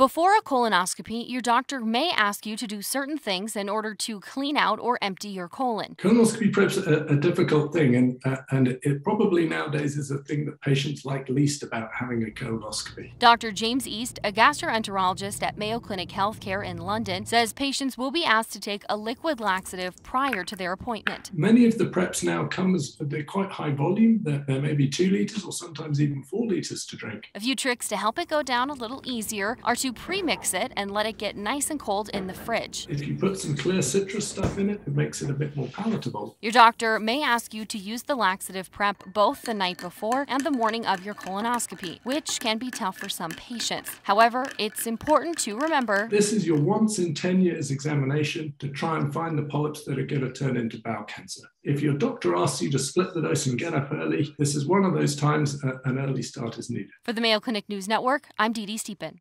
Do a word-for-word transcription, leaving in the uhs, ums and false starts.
Before a colonoscopy, your doctor may ask you to do certain things in order to clean out or empty your colon. Colonoscopy prep's a, a difficult thing, and, uh, and it probably nowadays is a thing that patients like least about having a colonoscopy. Doctor James East, a gastroenterologist at Mayo Clinic Healthcare in London, says patients will be asked to take a liquid laxative prior to their appointment. Many of the preps now come as they're quite high volume. There, there may be two litres or sometimes even four litres to drink. A few tricks to help it go down a little easier are to pre-mix it and let it get nice and cold in the fridge. If you put some clear citrus stuff in it, it makes it a bit more palatable. Your doctor may ask you to use the laxative prep both the night before and the morning of your colonoscopy, which can be tough for some patients. However, it's important to remember this is your once in ten years examination to try and find the polyps that are going to turn into bowel cancer. If your doctor asks you to split the dose and get up early, this is one of those times an early start is needed. For the Mayo Clinic News Network, I'm Dee Dee Stepan.